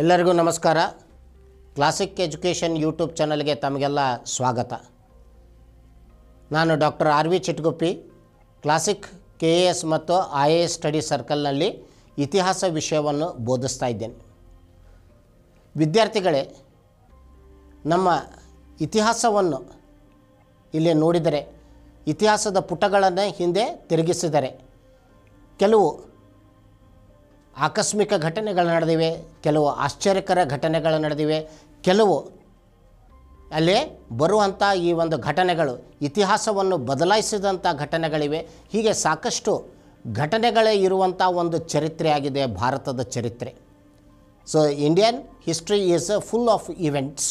ಎಲ್ಲರಿಗೂ ನಮಸ್ಕಾರ classic education YouTube ಚಾನಲ್ಗೆ ತಮಗೆಲ್ಲ ಸ್ವಾಗತ ನಾನು doctor R V Chitguppi classic K A S ಮತ್ತು ಐ ಎ ಎಸ್ ಸ್ಟಡಿ ಸರ್ಕಲ್ನಲ್ಲಿ ಇತಿಹಾಸ ವಿಷಯವನ್ನು ಬೋಧಿಸ್ತಾ ಇದ್ದೇನೆ ವಿದ್ಯಾರ್ಥಿಗಳೇ ನಮ್ಮ ಇತಿಹಾಸವನ್ನು ಇಲ್ಲಿ ನೋಡಿದರೆ ಇತಿಹಾಸದ ಪುಟಗಳನ್ನು ಹಿಂದೆ ತಿರುಗಿಸಿದರೆ ಕೆಲವು ಆಕಸ್ಮಿಕ ಘಟನೆಗಳು ನಡೆದಿವೆ ಕೆಲವು ಆಶ್ಚರ್ಯಕರ ಘಟನೆಗಳು ನಡೆದಿವೆ ಕೆಲವು ಅಲ್ಲೇ ಬರುವಂಥ ಈ ಒಂದು ಘಟನೆಗಳು ಇತಿಹಾಸವನ್ನು ಬದಲಾಯಿಸಿದಂಥ ಘಟನೆಗಳಿವೆ ಹೀಗೆ ಸಾಕಷ್ಟು ಘಟನೆಗಳೇ ಇರುವಂಥ ಒಂದು ಚರಿತ್ರೆಯಾಗಿದೆ ಭಾರತದ ಚರಿತ್ರೆ so Indian history is full of events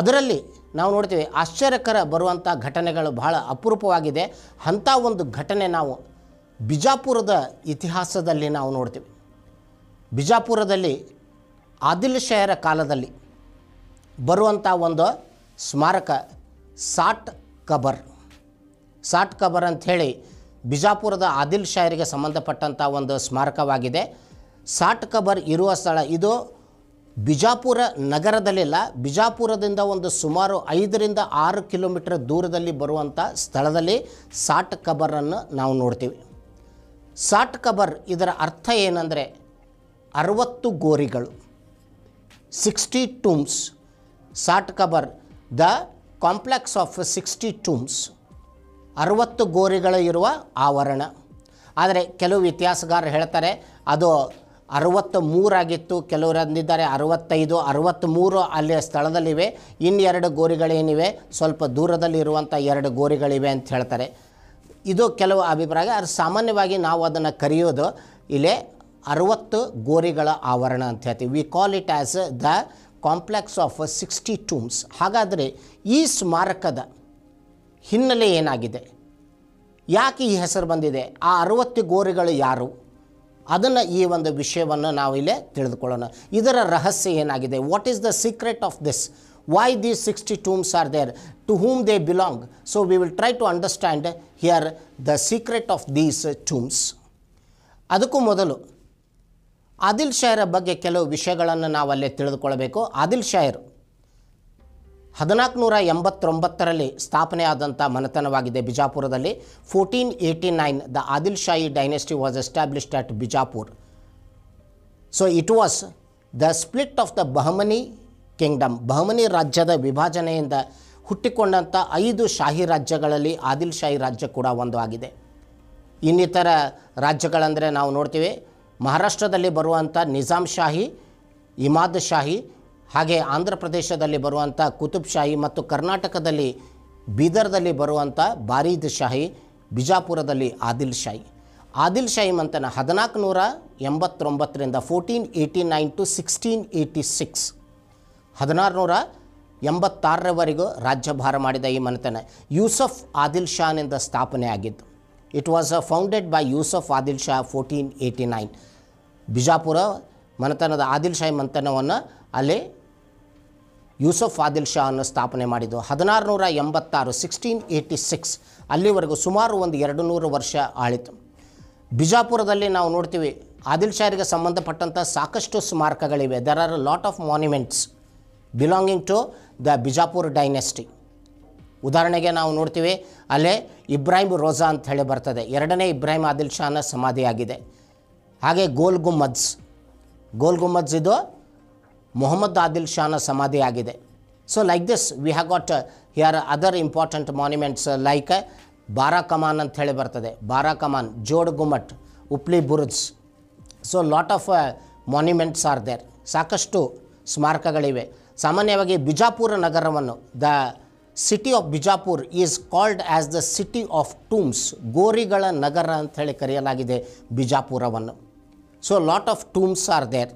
ಅದರಲ್ಲಿ ನಾವು ನೋಡ್ತೀವಿ ಆಶ್ಚರ್ಯಕರ ಬರುವಂಥ ಘಟನೆಗಳು ಬಹಳ ಅಪರೂಪವಾಗಿದೆ ಅಂಥ ಒಂದು ಘಟನೆ ನಾವು ಬಿಜಾಪುರದ ಇತಿಹಾಸದಲ್ಲಿ ನಾವು ನೋಡ್ತೀವಿ ಬಿಜಾಪುರದಲ್ಲಿ ಆದಿಲ್ ಶಾಹರ ಕಾಲದಲ್ಲಿ ಬರುವಂಥ ಒಂದು ಸ್ಮಾರಕ ಸಾಟ್ ಕಬರ್ ಸಾಟ್ ಕಬರ್ ಅಂಥೇಳಿ ಬಿಜಾಪುರದ ಆದಿಲ್ ಶಾಹರಿಗೆ ಸಂಬಂಧಪಟ್ಟಂಥ ಒಂದು ಸ್ಮಾರಕವಾಗಿದೆ ಸಾಟ್ ಕಬರ್ ಇರುವ ಸ್ಥಳ ಇದು ಬಿಜಾಪುರ ನಗರದಲ್ಲಿಲ್ಲ ಬಿಜಾಪುರದಿಂದ ಒಂದು ಸುಮಾರು 5 ರಿಂದ 6 ಕಿಲೋಮೀಟರ್ ದೂರದಲ್ಲಿ ಬರುವಂಥ ಸ್ಥಳದಲ್ಲಿ ಸಾಟ್ ಕಬರನ್ನು ನಾವು ನೋಡ್ತೀವಿ ಸಾಟ್ ಕಬರ್ ಇದರ ಅರ್ಥ ಏನಂದರೆ 60 ಗೋರಿಗಳು 60 tombs Saat Kabar the complex of 60 tombs 60 ಗೋರಿಗಳು ಇರುವ ಆವರಣ ಆದರೆ ಕೆಲವು ಇತಿಹಾಸಗಾರರು ಹೇಳ್ತಾರೆ ಅದು 63 ಆಗಿತ್ತು ಕೆಲವರು ಅಂದಿದ್ದಾರೆ 65 63 ಅಲ್ಲಿ ಸ್ಥಳದಲ್ಲಿವೆ ಇನ್ನೆರಡು ಗೋರಿಗಳೇನಿವೆ ಸ್ವಲ್ಪ ದೂರದಲ್ಲಿ ಇರುವಂಥ 2 ಗೋರಿಗಳಿವೆ ಅಂತ ಹೇಳ್ತಾರೆ ಇದು ಕೆಲವು ಅಭಿಪ್ರಾಯ ಅದು ಸಾಮಾನ್ಯವಾಗಿ ನಾವು ಅದನ್ನು ಕರೆಯೋದು ಇಲ್ಲೇ 60 ಗೋರಿಗಳ ಆವರಣ ಅಂತ ಹೇಳ್ತೀವಿ we call it as the complex of 60 tombs ಹಾಗಾದರೆ ಈ ಸ್ಮಾರಕದ ಹಿನ್ನೆಲೆ ಏನಾಗಿದೆ ಯಾಕೆ ಈ ಹೆಸರು ಬಂದಿದೆ ಆ 60 ಗೋರಿಗಳು ಯಾರು ಅದನ್ನು ಈ ಒಂದು ವಿಷಯವನ್ನು ನಾವು ಇಲ್ಲೇ ತಿಳಿದುಕೊಳ್ಳೋಣ ಇದರ ರಹಸ್ಯ ಏನಾಗಿದೆ what is the secret of this why these 60 tombs are there to whom they belong so we will try to understand here the secret of these tombs ಅದಕ್ಕೂ ಮೊದಲು ಆದಿಲ್ ಶಾಹರ ಬಗ್ಗೆ ಕೆಲವು ವಿಷಯಗಳನ್ನು ನಾವು ಅಲ್ಲೇ ತಿಳಿದುಕೊಳ್ಳಬೇಕು ಆದಿಲ್ ಶಾಹರು 1489ರಲ್ಲಿ ಸ್ಥಾಪನೆಯಾದಂಥ ಮನೆತನವಾಗಿದೆ ಬಿಜಾಪುರದಲ್ಲಿ 1489 the Adil Shahi dynasty was established at Bijapur so it was the split of the Bahmani kingdom Bahmani ರಾಜ್ಯದ ವಿಭಜನೆಯಿಂದ ಹುಟ್ಟಿಕೊಂಡಂಥ 5 ಶಾಹಿ ರಾಜ್ಯಗಳಲ್ಲಿ ಆದಿಲ್ ಶಾಹಿ ರಾಜ್ಯ ಕೂಡ ಒಂದು ಆಗಿದೆ ಇನ್ನಿತರ ರಾಜ್ಯಗಳಂದರೆ ನಾವು ನೋಡ್ತೀವಿ ಮಹಾರಾಷ್ಟ್ರದಲ್ಲಿ ಬರುವಂಥ ನಿಜಾಮ್ ಶಾಹಿ ಇಮಾದ್ ಶಾಹಿ ಹಾಗೆ ಆಂಧ್ರ ಪ್ರದೇಶದಲ್ಲಿ ಬರುವಂಥ ಕುತುಬ್ ಶಾಹಿ ಮತ್ತು ಕರ್ನಾಟಕದಲ್ಲಿ ಬೀದರ್ದಲ್ಲಿ ಬರುವಂಥ ಬಾರೀದ್ ಶಾಹಿ ಬಿಜಾಪುರದಲ್ಲಿ ಆದಿಲ್ ಶಾಹಿ ಆದಿಲ್ ಶಾಹಿ ಮಂತನ 1489 1489 ಟು 1686 1686 ರಾಜ್ಯಭಾರ ಮಾಡಿದ ಈ ಮನೆತನ ಯೂಸಫ್ ಆದಿಲ್ ಶಾನಿಂದ ಸ್ಥಾಪನೆ ಆಗಿದ್ದು it was founded by Yusuf Adil Shah 1489 Bijapur ಮನೆತನದ ಆದಿಲ್ ಶಾಹಿ ಮಂತನವನ್ನು ಅಲ್ಲಿ ಯೂಸಫ್ ಆದಿಲ್ ಶಾ ಅನ್ನು ಸ್ಥಾಪನೆ ಮಾಡಿದ್ದು 1686 1686 ಅಲ್ಲಿವರೆಗೂ ಸುಮಾರು ಒಂದು 200 ವರ್ಷ ಆಳಿತು ಬಿಜಾಪುರದಲ್ಲಿ ನಾವು ನೋಡ್ತೀವಿ ಆದಿಲ್ ಶಾಹರಿಗೆ ಸಂಬಂಧಪಟ್ಟಂಥ ಸಾಕಷ್ಟು ಸ್ಮಾರಕಗಳಿವೆ there are lot of monuments belonging to the Bijapur dynasty ಉದಾಹರಣೆಗೆ ನಾವು ನೋಡ್ತೀವಿ ಅಲ್ಲೇ ಇಬ್ರಾಹಿಂ ರೋಜಾ ಅಂತ ಹೇಳಿ ಬರ್ತದೆ 2ನೇ ಇಬ್ರಾಹಿಂ ಆದಿಲ್ ಶಾನ ಸಮಾಧಿಯಾಗಿದೆ ಹಾಗೆ ಗೋಲ್ ಗುಮ್ಮಜ್ ಇದು ಮೊಹಮ್ಮದ್ ಆದಿಲ್ ಶಾನ ಸಮಾಧಿಯಾಗಿದೆ so like this we have got here other important monuments like Bara Kaman ಅಂತ ಹೇಳಿ ಬರ್ತದೆ Bara Kaman Jod Gummat Upli Burj so lot of monuments are there ಸಾಕಷ್ಟು ಸ್ಮಾರಕಗಳಿವೆ ಸಾಮಾನ್ಯವಾಗಿ ಬಿಜಾಪುರ ನಗರವನ್ನು the city of Bijapur is called as the city of tombs ಗೋರಿಗಳ ನಗರ ಅಂತ ಹೇಳಿ ಕರೆಯಲಾಗಿದೆ ಬಿಜಾಪುರವನ್ನು so lot of tombs are there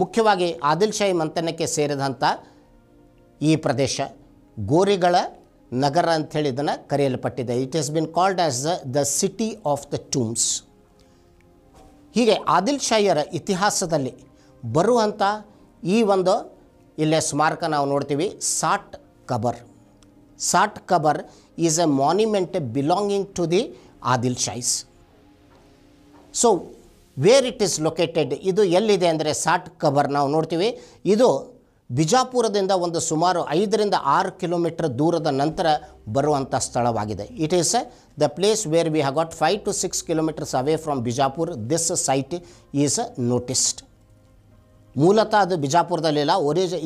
ಮುಖ್ಯವಾಗಿ ಆದಿಲ್ ಶಾಹಿ ಮಂತನಕ್ಕೆ ಸೇರಿದಂಥ ಈ ಪ್ರದೇಶ ಗೋರಿಗಳ ನಗರ ಅಂಥೇಳಿ ಇದನ್ನು ಕರೆಯಲ್ಪಟ್ಟಿದೆ it has been called as the city of the tombs ಹೀಗೆ ಆದಿಲ್ ಶಾಹಿಯರ ಇತಿಹಾಸದಲ್ಲಿ ಬರುವಂಥ ಈ ಒಂದು ಇಲ್ಲೇ ಸ್ಮಾರಕ ನಾವು ನೋಡ್ತೀವಿ Saat Kabar Saat Kabar is a monument belonging to the Adil Shahis so where it is located, ಇದು ಎಲ್ಲಿದೆ ಅಂದರೆ ಸಾಟ್ ಕಬರ್. ನಾವು ನೋಡ್ತೀವಿ ಇದು ಬಿಜಾಪುರದಿಂದ ಒಂದು ಸುಮಾರು 5 to 6 ಕಿಲೋಮೀಟರ್ ದೂರದ ನಂತರ ಬರುವಂಥ ಸ್ಥಳವಾಗಿದೆ. It is the place where we have got 5 to 6 kilometers away from Bijapur. This site is noticed. ಮೂಲತಃ ಅದು ಬಿಜಾಪುರದಲ್ಲಿಲ್ಲ,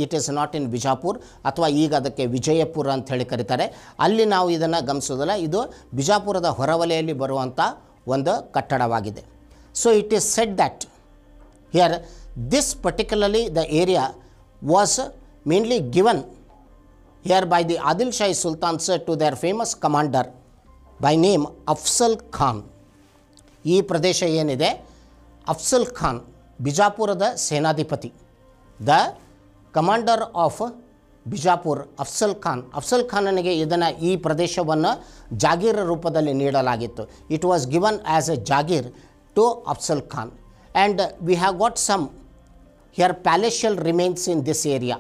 it is not in Bijapur, ಅಥವಾ ಈಗ ಅದಕ್ಕೆ ವಿಜಯಪುರ ಅಂತ ಹೇಳಿ ಕರೀತಾರೆ. ಅಲ್ಲಿ ನಾವು ಇದನ್ನು ಗಮನಿಸೋದಿಲ್ಲ. ಇದು ಬಿಜಾಪುರದ ಹೊರವಲಯದಲ್ಲಿ ಬರುವಂಥ ಒಂದು ಕಟ್ಟಡವಾಗಿದೆ. So it is said that here this particularly the area was mainly given here by the Adil Shah Sultans to their famous commander by name Afzal Khan. ಈ ಪ್ರದೇಶ ಏನಿದೆ, ಅಫ್ಜಲ್ ಖಾನ್ ಬಿಜಾಪುರದ ಸೇನಾಧಿಪತಿ, the commander of Bijapur Afzal Khan. Afzal ಖಾನನಿಗೆ ಇದನ್ನು, ಈ ಪ್ರದೇಶವನ್ನು ಜಾಗೀರ್ ರೂಪದಲ್ಲಿ ನೀಡಲಾಗಿತ್ತು. It was given as a jagir to Afzal Khan, and we have got some here palatial remains in this area.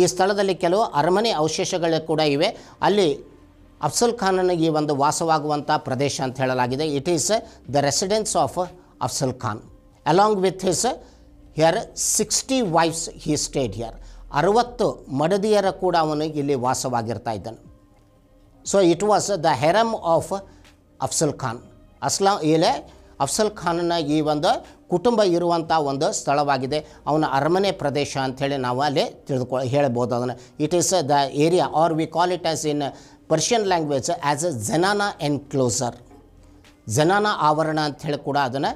ಈ ಸ್ಥಳದಲ್ಲಿ ಕೆಲವು ಅರಮನೆ ಅವಶೇಷಗಳು ಕೂಡ ಇವೆ. ಅಲ್ಲಿ ಅಫ್ಜಲ್ ಖಾನನಿಗೆ ಒಂದು ವಾಸವಾಗುವಂಥ ಪ್ರದೇಶ ಅಂತ ಹೇಳಲಾಗಿದೆ. It is the residence of Afzal Khan along with his here 60 wives he stayed here. 60 ಮಡದಿಯರ ಕೂಡ ಅವನು ಇಲ್ಲಿ ವಾಸವಾಗಿರ್ತಾ ಇದ್ದಾನೆ. So it was the harem of Afzal Khan. ಅಸ್ಲಾಂ ಇಲೆ ಅಫ್ಜಲ್ ಖಾನನ ಈ ಒಂದು ಕುಟುಂಬ ಇರುವಂಥ ಒಂದು ಸ್ಥಳವಾಗಿದೆ. ಅವನ ಅರಮನೆ ಪ್ರದೇಶ ಅಂಥೇಳಿ ನಾವು ಅಲ್ಲಿ ಹೇಳ್ಬೋದು ಅದನ್ನು. It is the area or we call it as in Persian language as a zenana enclosure, zenana ಆವರಣ ಅಂಥೇಳಿ ಕೂಡ ಅದನ್ನು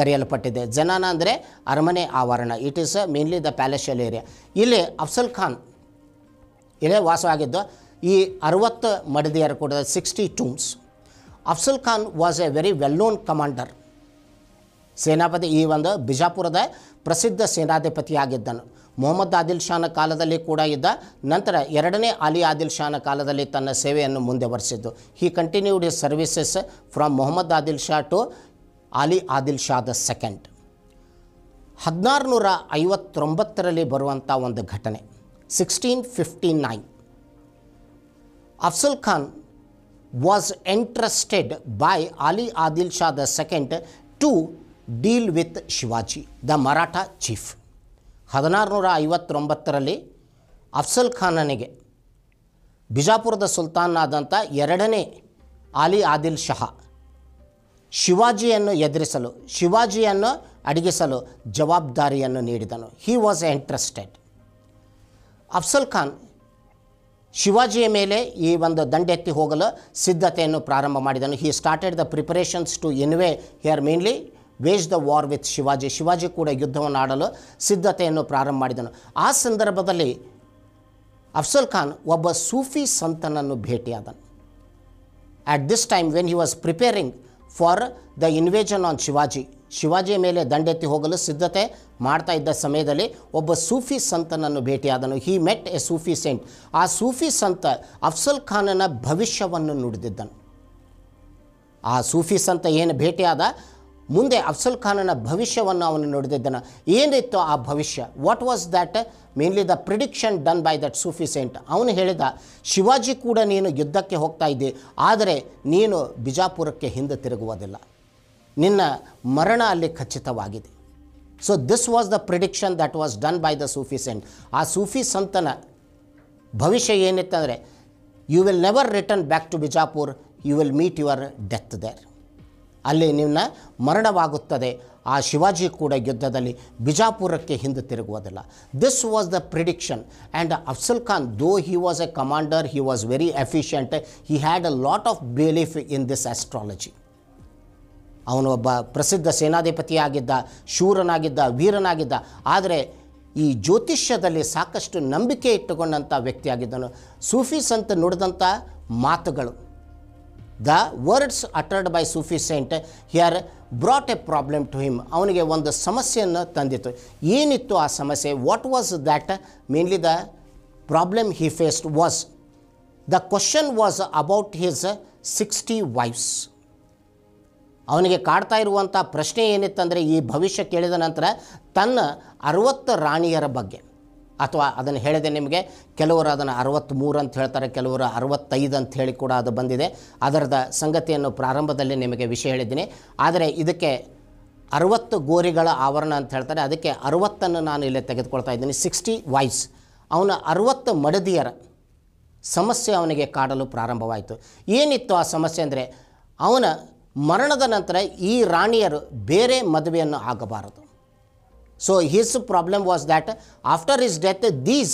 ಕರೆಯಲ್ಪಟ್ಟಿದೆ. ಝೆನಾನಾ ಅಂದರೆ ಅರಮನೆ ಆವರಣ. It is mainly the palatial area. ಇಲ್ಲಿ ಅಫ್ಜಲ್ ಖಾನ್ ಇಲ್ಲೇ ವಾಸವಾಗಿದ್ದು. ಈ 60 ಮಡದಿಯರು ಕೂಡ, 60 tombs. Afzal Khan was a very well known commander, ಸೇನಾಪತಿ, ಈ ಒಂದು ಬಿಜಾಪುರದ ಪ್ರಸಿದ್ಧ ಸೇನಾಧಿಪತಿಯಾಗಿದ್ದನು. ಮೊಹಮ್ಮದ್ ಆದಿಲ್ ಶಾನ ಕಾಲದಲ್ಲಿ ಕೂಡ ಇದ್ದ, ನಂತರ 2ನೇ ಆಲಿ ಆದಿಲ್ ಶಾನ ಕಾಲದಲ್ಲಿ ತನ್ನ ಸೇವೆಯನ್ನು ಮುಂದುವರಿಸಿದ್ದು. He continued his services from Mohammad Adil Shah to Ali Adil Shah II. 1659ರಲ್ಲಿ ಬರುವಂಥ ಒಂದು ಘಟನೆ, 1659. Afzal Khan was entrusted by Ali Adil Shah II to deal with Shivaji, the Maratha chief. 1659ರಲ್ಲಿ Afzal ಖಾನನಿಗೆ ಬಿಜಾಪುರದ ಸುಲ್ತಾನಾದಂಥ 2ನೇ ಆಲಿ ಆದಿಲ್ ಶಾ ಶಿವಾಜಿಯನ್ನು ಎದುರಿಸಲು, ಶಿವಾಜಿಯನ್ನು ಅಡಗಿಸಲು ಜವಾಬ್ದಾರಿಯನ್ನು ನೀಡಿದನು. He was entrusted. Afzal Khan ಶಿವಾಜಿಯ ಮೇಲೆ ಈ ಒಂದು ದಂಡೆತ್ತಿ ಹೋಗಲು ಸಿದ್ಧತೆಯನ್ನು ಪ್ರಾರಂಭ ಮಾಡಿದನು. He started the preparations to invade here mainly wage the war with Shivaji. Shivaji ಕೂಡ ಯುದ್ಧವನ್ನು ಆಡಲು ಸಿದ್ಧತೆಯನ್ನು ಪ್ರಾರಂಭ ಮಾಡಿದನು. ಆ ಸಂದರ್ಭದಲ್ಲಿ ಅಫ್ಜಲ್ ಖಾನ್ ಒಬ್ಬ ಸೂಫಿ ಸಂತನನ್ನು ಭೇಟಿಯಾದನು. At this time when he was preparing for the invasion on Shivaji, ಶಿವಾಜಿಯ ಮೇಲೆ ದಂಡೆತ್ತಿ ಹೋಗಲು ಸಿದ್ಧತೆ ಮಾಡ್ತಾ ಇದ್ದ ಸಮಯದಲ್ಲಿ ಒಬ್ಬ ಸೂಫಿ ಸಂತನನ್ನು ಭೇಟಿಯಾದನು. ಹಿ ಮೆಟ್ ಎ ಸೂಫಿ ಸೆಂಟ್. ಆ ಸೂಫಿ ಸಂತ ಅಫ್ಜಲ್ ಖಾನನ ಭವಿಷ್ಯವನ್ನು ನುಡಿದಿದ್ದನು. ಆ ಸೂಫಿ ಸಂತ ಏನು ಭೇಟಿಯಾದ, ಮುಂದೆ ಅಫ್ಜಲ್ ಖಾನನ ಭವಿಷ್ಯವನ್ನು ಅವನು ನುಡಿದಿದ್ದನು. ಏನಿತ್ತು ಆ ಭವಿಷ್ಯ? What was that mainly the prediction done by that Sufi saint? ಅವನು ಹೇಳಿದ, ಶಿವಾಜಿ ಕೂಡ ನೀನು ಯುದ್ಧಕ್ಕೆ ಹೋಗ್ತಾ ಇದ್ದಿ, ಆದರೆ ನೀನು ಬಿಜಾಪುರಕ್ಕೆ ಹಿಂದೆ ತಿರುಗುವುದಿಲ್ಲ, ನಿನ್ನ ಮರಣ ಅಲ್ಲಿ ಖಚಿತವಾಗಿದೆ. So this was the prediction that was done by the Sufi saint. ಆ ಸೂಫಿ ಸಂತನ ಭವಿಷ್ಯ ಏನಿತ್ತಂದರೆ, you will never return back to Bijapur, you will meet your death there. ಅಲ್ಲಿ ನಿನ್ನ ಮರಣವಾಗುತ್ತದೆ. ಆ ಶಿವಾಜಿ ಕೂಡ ಯುದ್ಧದಲ್ಲಿ ಬಿಜಾಪುರಕ್ಕೆ ಹಿಂದೆ ತಿರುಗುವುದಿಲ್ಲ. This was the prediction. And Afzal Khan, though he was a commander, he was very efficient, he had a lot of belief in this astrology. ಅವನು ಒಬ್ಬ ಪ್ರಸಿದ್ಧ ಸೇನಾಧಿಪತಿಯಾಗಿದ್ದ, ಶೂರನಾಗಿದ್ದ, ವೀರನಾಗಿದ್ದ, ಆದರೆ ಈ ಜ್ಯೋತಿಷ್ಯದಲ್ಲಿ ಸಾಕಷ್ಟು ನಂಬಿಕೆ ಇಟ್ಟುಕೊಂಡಂಥ ವ್ಯಕ್ತಿಯಾಗಿದ್ದನು. ಸೂಫಿ ಸಂತ ನುಡಿದಂಥ ಮಾತುಗಳು, the words uttered by Sufi saint here brought a problem to him, ಅವನಿಗೆ ಒಂದು ಸಮಸ್ಯೆಯನ್ನು ತಂದಿತ್ತು. ಏನಿತ್ತು ಆ ಸಮಸ್ಯೆ? What was that mainly the problem he faced was, the question was about his 60 wives. ಅವನಿಗೆ ಕಾಡ್ತಾ ಇರುವಂಥ ಪ್ರಶ್ನೆ ಏನಿತ್ತಂದರೆ, ಈ ಭವಿಷ್ಯ ಕೇಳಿದ ನಂತರ ತನ್ನ 60 ರಾಣಿಯರ ಬಗ್ಗೆ, ಅಥವಾ ಅದನ್ನು ಹೇಳಿದೆ ನಿಮಗೆ, ಕೆಲವರು ಅದನ್ನು 63 ಅಂತ ಹೇಳ್ತಾರೆ, ಕೆಲವರು 65 ಅಂತ ಹೇಳಿ ಕೂಡ ಅದು ಬಂದಿದೆ. ಅದರದ ಸಂಗತಿಯನ್ನು ಪ್ರಾರಂಭದಲ್ಲಿ ನಿಮಗೆ ವಿಷಯ ಹೇಳಿದ್ದೀನಿ. ಆದರೆ ಇದಕ್ಕೆ ಅರವತ್ತು ಗೋರಿಗಳ ಆವರಣ ಅಂತ ಹೇಳ್ತಾರೆ. ಅದಕ್ಕೆ ಅರವತ್ತನ್ನು ನಾನು ಇಲ್ಲೇ ತೆಗೆದುಕೊಳ್ತಾ ಇದ್ದೀನಿ. 60 ವಾಯ್ಸ್. ಅವನ 60 ಮಡದಿಯರ ಸಮಸ್ಯೆ ಅವನಿಗೆ ಕಾಡಲು ಪ್ರಾರಂಭವಾಯಿತು. ಏನಿತ್ತು ಆ ಸಮಸ್ಯೆ ಅಂದರೆ, ಅವನ ಮರಣದ ನಂತರ ಈ ರಾಣಿಯರು ಬೇರೆ ಮದುವೆಯನ್ನು ಆಗಬಾರದು. So his problem was that after his death these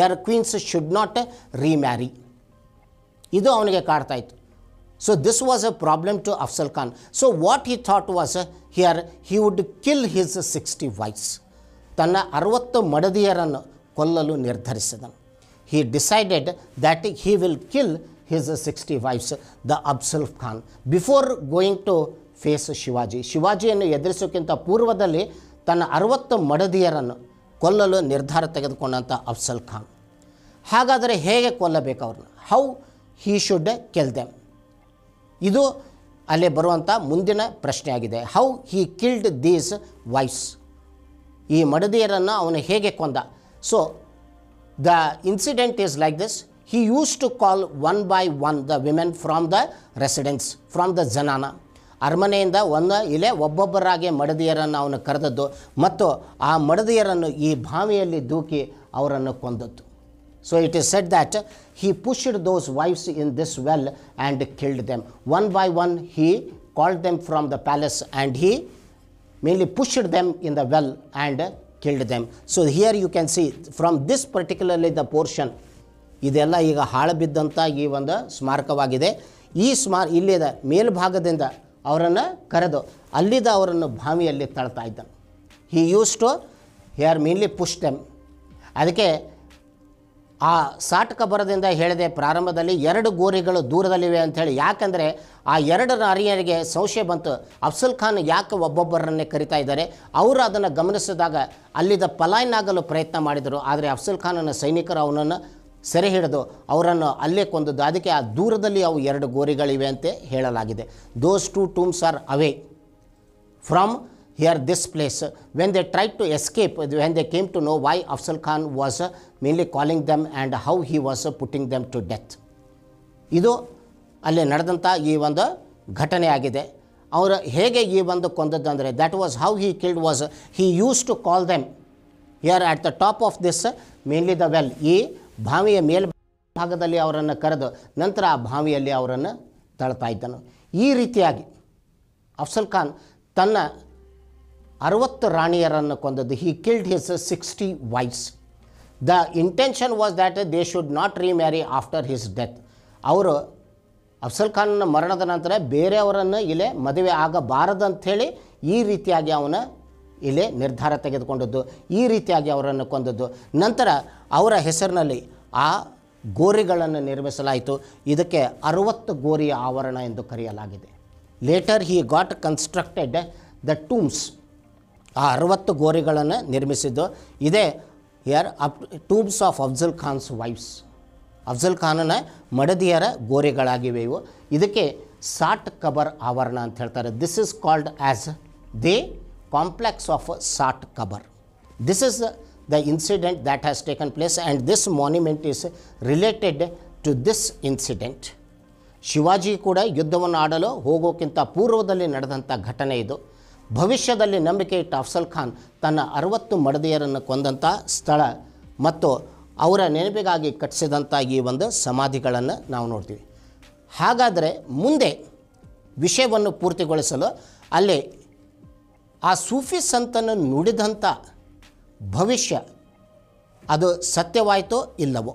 your queens should not remarry. ಇದು ಅವನಿಗೆ ಕಾಡ್ತಾ ಇತ್ತು. So this was a problem to Afzal Khan. So what he thought was, here he would kill his 60 wives. Tanna 60 madadiyarannu kollalu nirdharisidanu. He decided that he will kill his 60 wives, the Afzal Khan, before going to face Shivaji. Shivajiyannu edrisokkinta purvadalli tanna 60 madadiyarannu kollalu nirdhara tegedukonanta Afzal Khan. Hagadre hege kollabeku avarna, how he should kill them. ಇದು ಅಲ್ಲೇ ಬರುವಂಥ ಮುಂದಿನ ಪ್ರಶ್ನೆಯಾಗಿದೆ. How he killed these wives. ಈ ಮಡದಿಯರನ್ನು ಅವನು ಹೇಗೆ ಕೊಂದ? So the incident is like this. He use to call one by one the women from the residence, from the zenana. ಅರಮನೆಯಿಂದ ಇಲ್ಲೇ ಒಬ್ಬೊಬ್ಬರಾಗಿ ಮಡದಿಯರನ್ನು ಅವನು ಕರೆದದ್ದು ಮತ್ತು ಆ ಮಡದಿಯರನ್ನು ಈ ಬಾವಿಯಲ್ಲಿ ದೂಕಿ ಅವರನ್ನು ಕೊಂದದ್ದು. So it is said that he pushed those wives in this well and killed them. One by one he called them from the palace and he mainly pushed them in the well and killed them. So here you can see from this particularly the portion, ಇದೆಲ್ಲ ಈಗ ಹಾಳಬಿದ್ದಂಥ ಈ ಒಂದು ಸ್ಮಾರಕವಾಗಿದೆ. ಈ ಇಲ್ಲಿದ ಮೇಲ್ಭಾಗದಿಂದ ಅವರನ್ನು ಕರೆದು ಅಲ್ಲಿದ್ದ ಅವರನ್ನು ಬಾವಿಯಲ್ಲಿ ತಳ್ತಾ ಇದ್ದನು. He used to here mainly push them. ಅದಕ್ಕೆ ಆ ಸಾಟ್ ಕಬರದಿಂದ ಹೇಳಿದೆ ಪ್ರಾರಂಭದಲ್ಲಿ, ಎರಡು ಗೋರಿಗಳು ದೂರದಲ್ಲಿವೆ ಅಂಥೇಳಿ. ಯಾಕಂದರೆ ಆ ಎರಡು ನಾರಿಯರಿಗೆ ಸಂಶಯ ಬಂತು, ಅಫ್ಸಲ್ ಖಾನ್ ಯಾಕೆ ಒಬ್ಬೊಬ್ಬರನ್ನೇ ಕರಿತಾ ಇದ್ದಾರೆ. ಅವರು ಅದನ್ನು ಗಮನಿಸಿದಾಗ ಅಲ್ಲಿದ್ದ ಪಲಾಯನಾಗಲು ಪ್ರಯತ್ನ ಮಾಡಿದರು. ಆದರೆ ಅಫ್ಸಲ್ ಖಾನನ ಸೈನಿಕರು ಅವನನ್ನು ಸೆರೆ ಹಿಡಿದು ಅವರನ್ನು ಅಲ್ಲೇ ಕೊಂದದ್ದು. ಅದಕ್ಕೆ ಆ ದೂರದಲ್ಲಿ ಅವು ಎರಡು ಗೋರಿಗಳಿವೆ ಅಂತ ಹೇಳಲಾಗಿದೆ. Those two tombs are away from here this place. When they tried to escape, when they came to know why Afzal Khan was mainly calling them and how he was putting them to death. ಇದು ಅಲ್ಲಿ ನಡೆದಂಥ ಈ ಒಂದು ಘಟನೆಯಾಗಿದೆ. ಅವರು ಹೇಗೆ ಈ ಒಂದು ಕೊಂದದ್ದಂದರೆ, that was how he killed was he use to call them here at the top of this mainly the well. ಈ ಬಾವಿಯ ಮೇಲ್ಭಾಗದಲ್ಲಿ ಅವರನ್ನು ಕರೆದು ನಂತರ ಆ ಬಾವಿಯಲ್ಲಿ ಅವರನ್ನು ತಳ್ತಾ ಇದ್ದನು. ಈ ರೀತಿಯಾಗಿ ಅಫ್ಸಲ್ ಖಾನ್ ತನ್ನ 60 ರಾಣಿಯರನ್ನು ಕೊಂದದ್ದು. He killed his 60 wives. The intention was that they should not remarry after his death. ಅವರು ಅಫ್ಸಲ್ ಖಾನ್ನ ಮರಣದ ನಂತರ ಬೇರೆಯವರನ್ನು ಇಲ್ಲೇ ಮದುವೆ ಆಗಬಾರದಂಥೇಳಿ ಈ ರೀತಿಯಾಗಿ ಅವನು ಇಲ್ಲೇ ನಿರ್ಧಾರ ತೆಗೆದುಕೊಂಡದ್ದು. ಈ ರೀತಿಯಾಗಿ ಅವರನ್ನು ಕೊಂದದ್ದು. ನಂತರ ಅವರ ಹೆಸರಿನಲ್ಲಿ ಆ ಗೋರಿಗಳನ್ನು ನಿರ್ಮಿಸಲಾಯಿತು. ಇದಕ್ಕೆ 60 ಗೋರಿಯ ಆವರಣ ಎಂದು ಕರೆಯಲಾಗಿದೆ. Later he got constructed the tombs. ಆ 60 ಗೋರಿಗಳನ್ನು ನಿರ್ಮಿಸಿದ್ದು ಇದೇ here up tombs of Afzal Khan's wives. Afzal ಖಾನನ ಮಡದಿಯರ ಗೋರಿಗಳಾಗಿವೆ ಇವು. ಇದಕ್ಕೆ ಸಾಟ್ ಕಬರ್ ಆವರಣ ಅಂತ ಹೇಳ್ತಾರೆ. This is called as the complex of sort Kabar. This is the incident that has taken place and this monument is related to this incident. Shivaji ಕೂಡ ಯುದ್ಧವನ್ನು ಆಡಲು ಹೋಗೋಕ್ಕಿಂತ ಪೂರ್ವದಲ್ಲಿ ನಡೆದಂಥ ಘಟನೆ ಇದು. ಭವಿಷ್ಯದಲ್ಲಿ ನಂಬಿಕೆ ಇಟ್ಟ ಅಫ್ಸಲ್ ಖಾನ್ ತನ್ನ 60 ಮಡದಿಯರನ್ನು ಕೊಂದಂಥ ಸ್ಥಳ ಮತ್ತು ಅವರ ನೆನಪಿಗಾಗಿ ಕಟ್ಟಿಸಿದಂಥ ಈ ಒಂದು ಸಮಾಧಿಗಳನ್ನು ನಾವು ನೋಡ್ತೀವಿ. ಹಾಗಾದರೆ ಮುಂದೆ ವಿಷಯವನ್ನು ಪೂರ್ತಿಗೊಳಿಸಲು ಅಲ್ಲಿ ಆ ಸೂಫಿ ಸಂತನು ನುಡಿದಂಥ ಭವಿಷ್ಯ ಅದು ಸತ್ಯವಾಯಿತೋ ಇಲ್ಲವೋ,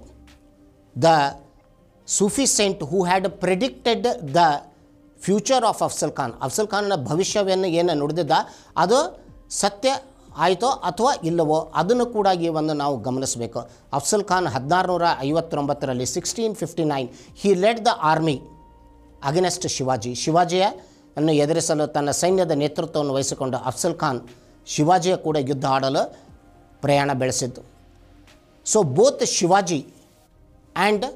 the Sufi saint who had predicted the future of Afzal Khan, Afzal ಖಾನ್ನ ಭವಿಷ್ಯವನ್ನು ಏನು ನುಡಿದಿದ್ದ ಅದು ಸತ್ಯ ಆಯಿತೋ ಅಥವಾ ಇಲ್ಲವೋ ಅದನ್ನು ಕೂಡ ಈ ಒಂದು ನಾವು ಗಮನಿಸಬೇಕು. Afzal Khan 1659 1659 he led the army against Shivaji. ಶಿವಾಜಿಯನ್ನು ಎದುರಿಸಲು ತನ್ನ ಸೈನ್ಯದ ನೇತೃತ್ವವನ್ನು ವಹಿಸಿಕೊಂಡು ಅಫ್ಸಲ್ ಖಾನ್ ಶಿವಾಜಿಯ ಕೂಡ ಯುದ್ಧ ಆಡಲು ಪ್ರಯಾಣ ಬೆಳೆಸಿದ್ದು. So both Shivaji and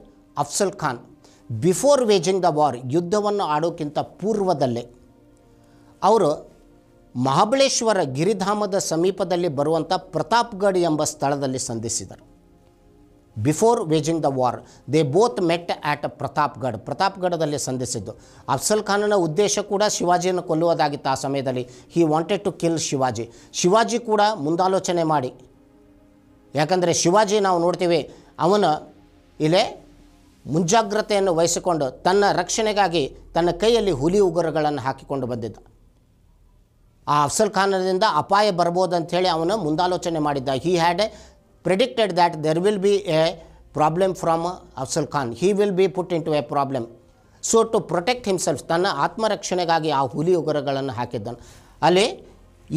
Afzal Khan before waging the war, ಯುದ್ಧವನ್ನು ಆಡೋಕ್ಕಿಂತ ಪೂರ್ವದಲ್ಲೇ ಅವರು ಮಹಾಬಲೇಶ್ವರ ಗಿರಿಧಾಮದ ಸಮೀಪದಲ್ಲಿ ಬರುವಂಥ ಪ್ರತಾಪ್ಗಢ ಎಂಬ ಸ್ಥಳದಲ್ಲಿ ಸಂಧಿಸಿದರು. before waging the war. They both met at Pratapgad. ಪ್ರತಾಪ್ಗಢದಲ್ಲಿ ಸಂಧಿಸಿದ್ದು. Afzal ಖಾನನ ಉದ್ದೇಶ ಕೂಡ ಶಿವಾಜಿಯನ್ನು ಕೊಲ್ಲುವುದಾಗಿತ್ತು. ಆ ಸಮಯದಲ್ಲಿ he wanted to kill Shivaji. Shivaji ಕೂಡ ಮುಂದಾಲೋಚನೆ ಮಾಡಿ, ಯಾಕಂದರೆ ಶಿವಾಜಿ ನಾವು ನೋಡ್ತೀವಿ ಅವನು ಇಲ್ಲೇ ಮುಂಜಾಗ್ರತೆಯನ್ನು ವಹಿಸಿಕೊಂಡು ತನ್ನ ರಕ್ಷಣೆಗಾಗಿ ತನ್ನ ಕೈಯಲ್ಲಿ ಹುಲಿ ಉಗುರುಗಳನ್ನು ಹಾಕಿಕೊಂಡು ಬಂದಿದ್ದ. ಆ ಅಫ್ಜಲ್ ಖಾನದಿಂದ ಅಪಾಯ ಬರ್ಬೋದು ಅಂಥೇಳಿ ಅವನು ಮುಂದಾಲೋಚನೆ ಮಾಡಿದ್ದ. he had predicted that there will be a problem from Afzal Khan. He will be put into a problem. So to protect himself, ತನ್ನ ಆತ್ಮರಕ್ಷಣೆಗಾಗಿ ಆ ಹುಲಿ ಉಗುರುಗಳನ್ನು ಹಾಕಿದ್ದನು. ಅಲ್ಲಿ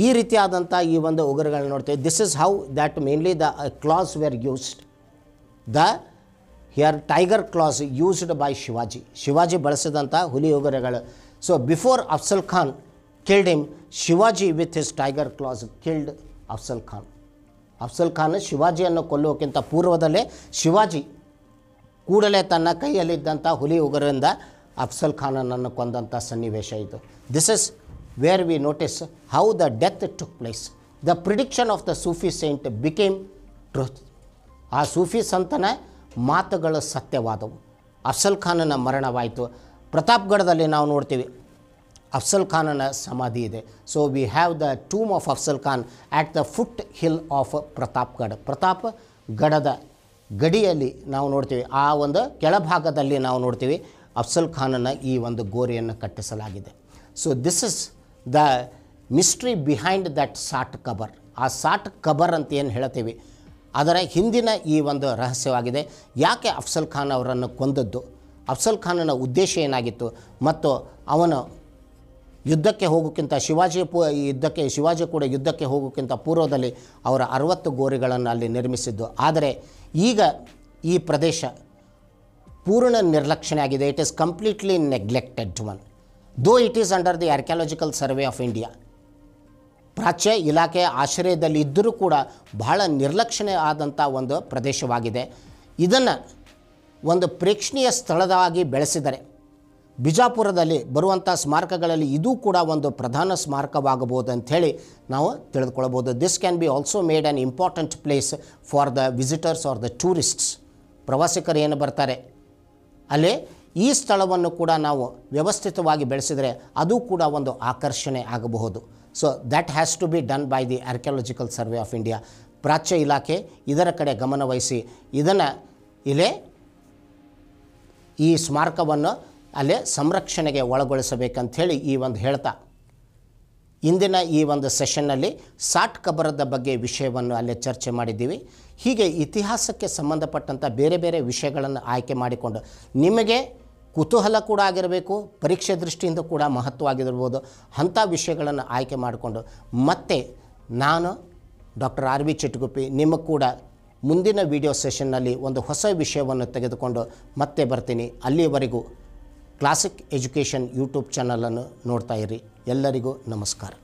ಈ ರೀತಿಯಾದಂಥ ಈ ಒಂದು ಉಗುರುಗಳನ್ನು ನೋಡ್ತೇವೆ. This is how that mainly the claws were used. The here tiger claws used by Shivaji. Shivaji ಬಳಸಿದಂಥ ಹುಲಿ ಉಗುರುಗಳು. So before Afzal Khan killed him, Shivaji with his tiger claws killed Afzal Khan. Afzal Khan ಶಿವಾಜಿಯನ್ನು ಕೊಲ್ಲುವುದಕ್ಕಿಂತ ಪೂರ್ವದಲ್ಲೇ ಶಿವಾಜಿ ಕೂಡಲೇ ತನ್ನ ಕೈಯಲ್ಲಿದ್ದಂಥ ಹುಲಿ ಉಗುರಿಂದ ಅಫ್ಜಲ್ ಖಾನನನ್ನು ಕೊಂದಂಥ ಸನ್ನಿವೇಶ ಇದು. This is where we notice how the death took place. The prediction of the Sufi saint became truth. ಆ ಸೂಫಿ ಸಂತನ ಮಾತುಗಳು ಸತ್ಯವಾದವು. ಅಫ್ಜಲ್ ಖಾನನ ಮರಣವಾಯಿತು. ಪ್ರತಾಪ್ಗಢದಲ್ಲಿ ನಾವು ನೋಡ್ತೀವಿ Afzal Khanana samadhi ide. So we have the tomb of Afzal Khan at the foothill of Pratapgad. Pratapgadada gadiyalli ನಾವು ನೋಡ್ತೀವಿ, ಆ ಒಂದು ಕೆಳಭಾಗದಲ್ಲಿ ನಾವು ನೋಡ್ತೀವಿ ಅಫ್ಜಲ್ ಖಾನನ ಈ ಒಂದು ಗೋರಿಯನ್ನು ಕಟ್ಟಿಸಲಾಗಿದೆ. So this is the mystery behind that ಸಾಟ್ ಕಬರ್. ಆ ಸಾಟ್ ಕಬರ್ ಅಂತ ಏನು ಹೇಳ್ತೀವಿ ಅದರ ಹಿಂದಿನ ಈ ಒಂದು ರಹಸ್ಯವಾಗಿದೆ. ಯಾಕೆ ಅಫ್ಜಲ್ ಖಾನ್ ಅವರನ್ನು ಕೊಂದದ್ದು, ಅಫ್ಜಲ್ ಖಾನನ ಉದ್ದೇಶ ಏನಾಗಿತ್ತು, ಮತ್ತು ಅವನು ಯುದ್ಧಕ್ಕೆ ಹೋಗೋಕ್ಕಿಂತ ಶಿವಾಜಿ ಕೂಡ ಯುದ್ಧಕ್ಕೆ ಹೋಗೋಕ್ಕಿಂತ ಪೂರ್ವದಲ್ಲಿ ಅವರ 60 ಗೋರಿಗಳನ್ನು ಅಲ್ಲಿ ನಿರ್ಮಿಸಿದ್ದು. ಆದರೆ ಈಗ ಈ ಪ್ರದೇಶ ಪೂರ್ಣ ನಿರ್ಲಕ್ಷಣೆ ಆಗಿದೆ. It is completely neglected one. Though it is under the Archaeological Survey of India. ಪ್ರಾಚ್ಯ ಇಲಾಖೆಯ ಆಶ್ರಯದಲ್ಲಿ ಇದ್ದರೂ ಕೂಡ ಬಹಳ ನಿರ್ಲಕ್ಷಣೆ ಆದಂಥ ಒಂದು ಪ್ರದೇಶವಾಗಿದೆ. ಇದನ್ನು ಒಂದು ಪ್ರೇಕ್ಷಣೀಯ ಸ್ಥಳವಾಗಿ ಬೆಳೆಸಿದರೆ ಬಿಜಾಪುರದಲ್ಲಿ ಬರುವಂಥ ಸ್ಮಾರಕಗಳಲ್ಲಿ ಇದೂ ಕೂಡ ಒಂದು ಪ್ರಧಾನ ಸ್ಮಾರಕವಾಗಬಹುದು ಅಂಥೇಳಿ ನಾವು ತಿಳಿದುಕೊಳ್ಳಬಹುದು. This can be also made an important place for the visitors or the tourists. ಪ್ರವಾಸಿಗರು ಏನು ಬರ್ತಾರೆ ಅಲ್ಲಿ ಈ ಸ್ಥಳವನ್ನು ಕೂಡ ನಾವು ವ್ಯವಸ್ಥಿತವಾಗಿ ಬೆಳೆಸಿದರೆ ಅದು ಕೂಡ ಒಂದು ಆಕರ್ಷಣೆ ಆಗಬಹುದು. So that has to be done by the Archaeological Survey of India. ಪ್ರಾಚ್ಯ ಇಲಾಖೆ ಇದರ ಕಡೆ ಗಮನವಹಿಸಿ ಇದನ್ನು ಇಲ್ಲೇ ಈ ಸ್ಮಾರಕವನ್ನು ಅಲ್ಲೇ ಸಂರಕ್ಷಣೆಗೆ ಒಳಗೊಳಿಸಬೇಕಂಥೇಳಿ ಈ ಒಂದು ಹೇಳ್ತಾ ಇಂದಿನ ಈ ಒಂದು ಸೆಷನ್ನಲ್ಲಿ ಸಾಟ್ ಕಬರದ ಬಗ್ಗೆ ವಿಷಯವನ್ನು ಅಲ್ಲೇ ಚರ್ಚೆ ಮಾಡಿದ್ದೀವಿ. ಹೀಗೆ ಇತಿಹಾಸಕ್ಕೆ ಸಂಬಂಧಪಟ್ಟಂಥ ಬೇರೆ ಬೇರೆ ವಿಷಯಗಳನ್ನು ಆಯ್ಕೆ ಮಾಡಿಕೊಂಡು ನಿಮಗೆ ಕುತೂಹಲ ಕೂಡ ಆಗಿರಬೇಕು, ಪರೀಕ್ಷೆ ದೃಷ್ಟಿಯಿಂದ ಕೂಡ ಮಹತ್ವವಾಗಿರ್ಬೋದು. ಅಂಥ ವಿಷಯಗಳನ್ನು ಆಯ್ಕೆ ಮಾಡಿಕೊಂಡು ಮತ್ತೆ ನಾನು ಡಾಕ್ಟರ್ RV ಚಿಟ್ಟಗುಪ್ಪಿ ನಿಮ್ಮ ಕೂಡ ಮುಂದಿನ ವಿಡಿಯೋ ಸೆಷನ್ನಲ್ಲಿ ಒಂದು ಹೊಸ ವಿಷಯವನ್ನು ತೆಗೆದುಕೊಂಡು ಮತ್ತೆ ಬರ್ತೀನಿ. ಅಲ್ಲಿಯವರೆಗೂ ಕ್ಲಾಸಿಕ್ ಎಜುಕೇಷನ್ ಯೂಟ್ಯೂಬ್ ಚಾನಲನ್ನು ನೋಡ್ತಾ ಇರಿ. ಎಲ್ಲರಿಗೂ ನಮಸ್ಕಾರ.